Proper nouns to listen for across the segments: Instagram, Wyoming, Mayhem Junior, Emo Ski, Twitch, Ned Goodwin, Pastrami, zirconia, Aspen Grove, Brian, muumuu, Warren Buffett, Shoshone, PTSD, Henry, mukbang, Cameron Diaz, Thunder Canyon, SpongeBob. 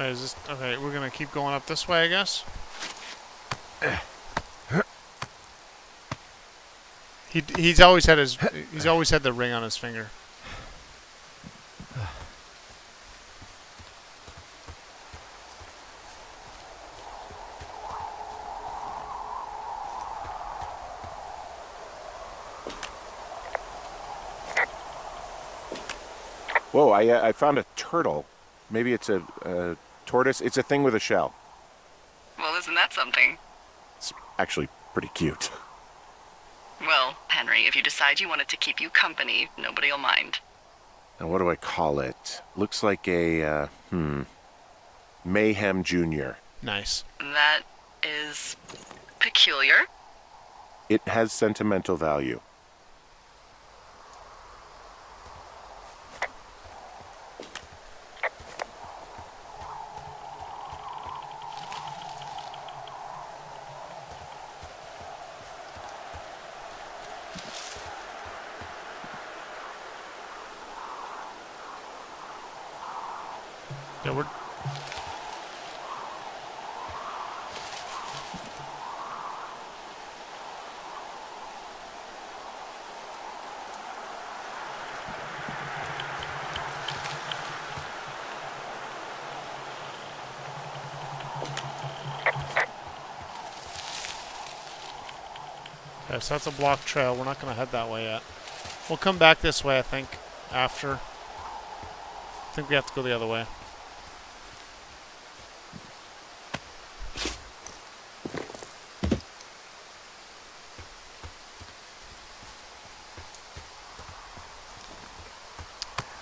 Wait, is this... Okay, we're gonna keep going up this way, I guess. He's always had his... He's always had the ring on his finger. Whoa, I found a turtle. Maybe it's a tortoise. It's a thing with a shell. Well, isn't that something? It's actually pretty cute. Well, Henry, if you decide you want it to keep you company, nobody will mind. And what do I call it? Looks like a, Mayhem Junior. Nice. That is peculiar. It has sentimental value. So that's a block trail. We're not going to head that way yet. We'll come back this way, I think, after. I think we have to go the other way.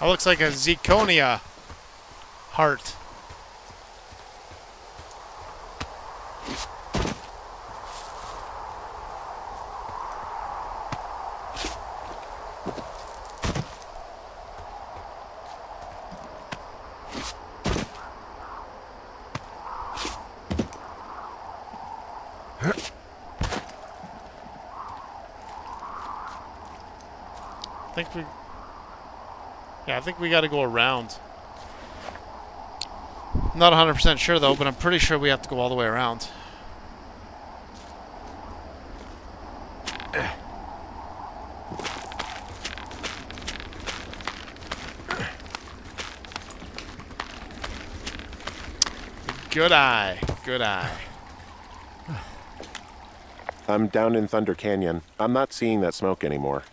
That looks like a zirconia heart. I think we got to go around. I'm not 100% sure though, but I'm pretty sure we have to go all the way around. Good eye, good eye. I'm down in Thunder Canyon. I'm not seeing that smoke anymore.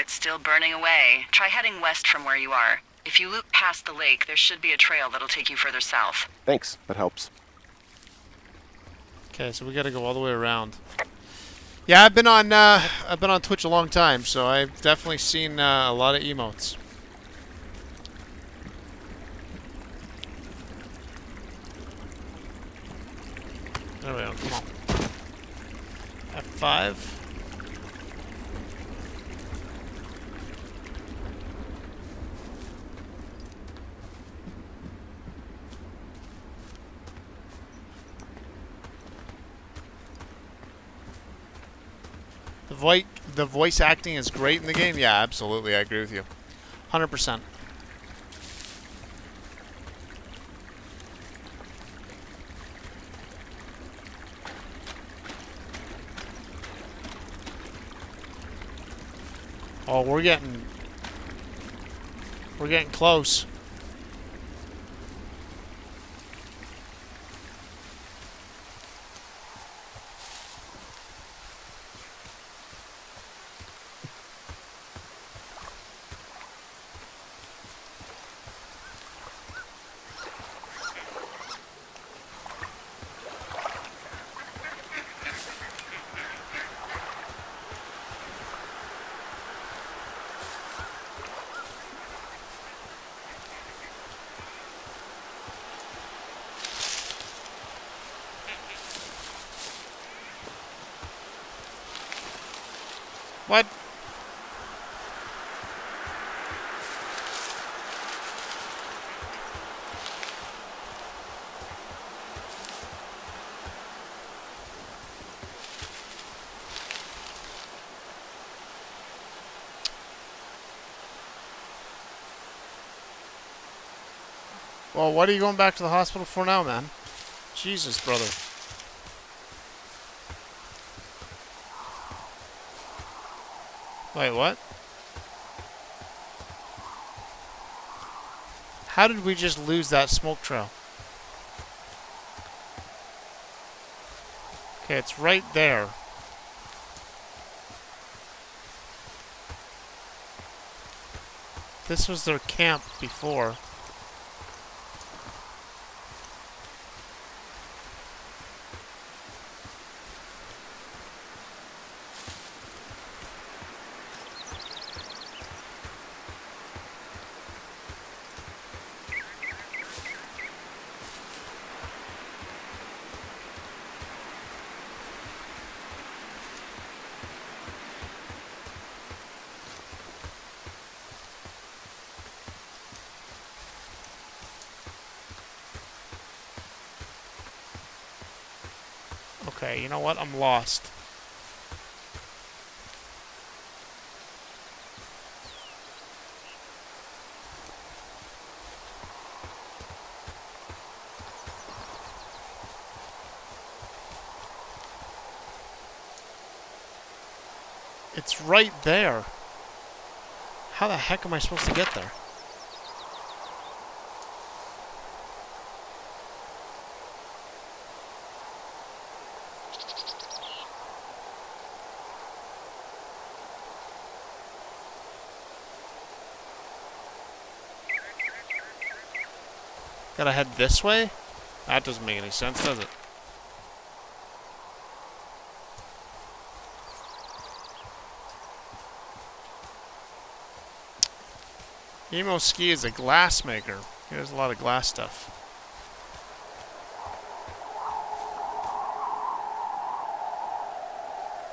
It's still burning away. Try heading west from where you are. If you loop past the lake, there should be a trail that'll take you further south. Thanks. That helps. Okay, so we got to go all the way around. Yeah, I've been on Twitch a long time, so I've definitely seen a lot of emotes. There we go. Come on. F5. The voice acting is great in the game. Yeah, absolutely. I agree with you. 100%. Oh, we're getting close. What? Well, what are you going back to the hospital for now, man? Jesus, brother. Wait, what? How did we just lose that smoke trail? Okay, it's right there. This was their camp before. Okay, you know what? I'm lost. It's right there. How the heck am I supposed to get there? Gotta head this way? That doesn't make any sense, does it? Emo Ski is a glass maker. He does a lot of glass stuff.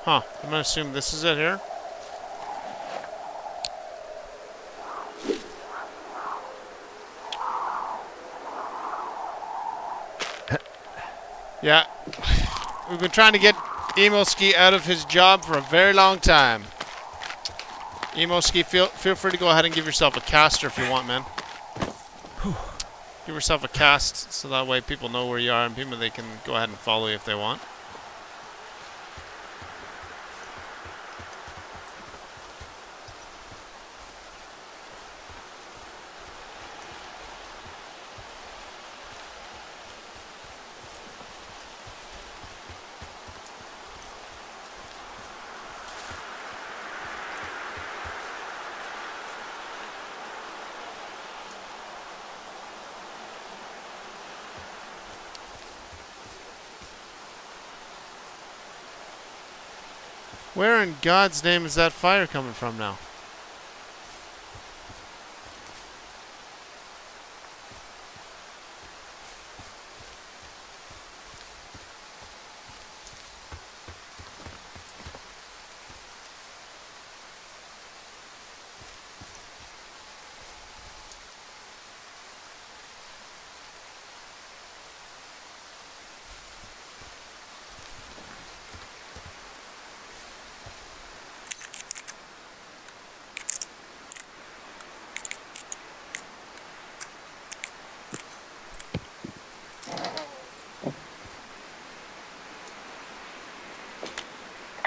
Huh, I'm gonna assume this is it here. Yeah, we've been trying to get Emo Ski out of his job for a very long time. Emo Ski, feel free to go ahead and give yourself a caster if you want, man. Give yourself a cast so that way people know where you are and people, they can go ahead and follow you if they want. Where in God's name is that fire coming from now?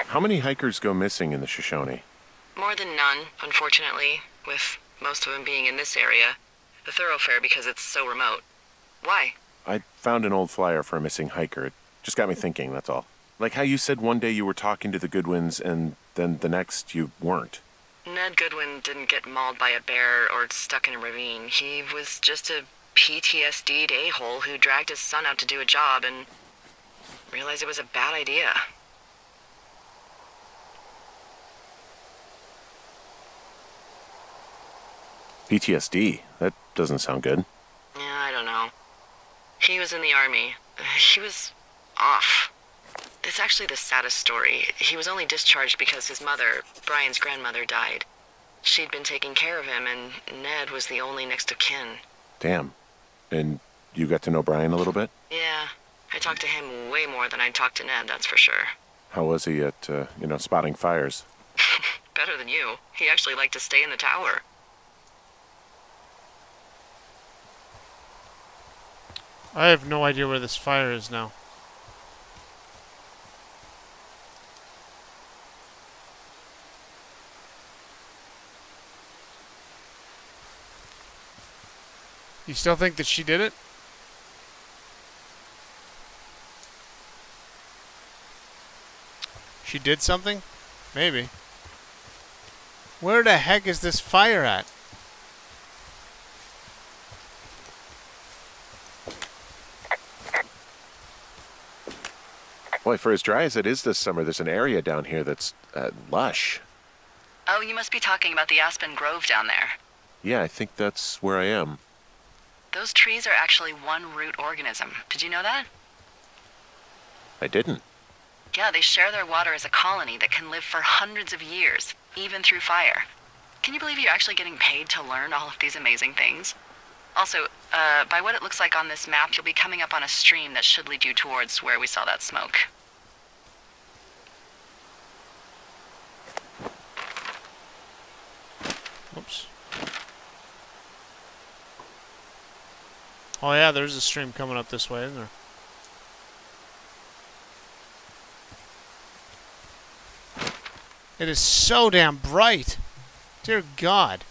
How many hikers go missing in the Shoshone? More than none, unfortunately, with most of them being in this area. The thoroughfare because it's so remote. Why? I found an old flyer for a missing hiker. It just got me thinking, that's all. Like how you said one day you were talking to the Goodwins and then the next you weren't. Ned Goodwin didn't get mauled by a bear or stuck in a ravine. He was just a PTSD'd a-hole who dragged his son out to do a job and realized it was a bad idea. PTSD? That doesn't sound good. Yeah, I don't know. He was in the army. He was off. It's actually the saddest story. He was only discharged because his mother, Brian's grandmother, died. She'd been taking care of him, and Ned was the only next of kin. Damn. And you got to know Brian a little bit? Yeah. I talked to him way more than I talked to Ned, that's for sure. How was he at, you know, spotting fires? Better than you. He actually liked to stay in the tower. I have no idea where this fire is now. You still think that she did it? She did something? Maybe. Where the heck is this fire at? Boy, for as dry as it is this summer, there's an area down here that's lush. Oh, you must be talking about the Aspen Grove down there. Yeah, I think that's where I am. Those trees are actually one root organism. Did you know that? I didn't. Yeah, they share their water as a colony that can live for hundreds of years, even through fire. Can you believe you're actually getting paid to learn all of these amazing things? Also, by what it looks like on this map, you'll be coming up on a stream that should lead you towards where we saw that smoke. Whoops. Oh yeah, there's a stream coming up this way, isn't there? It is so damn bright. Dear God.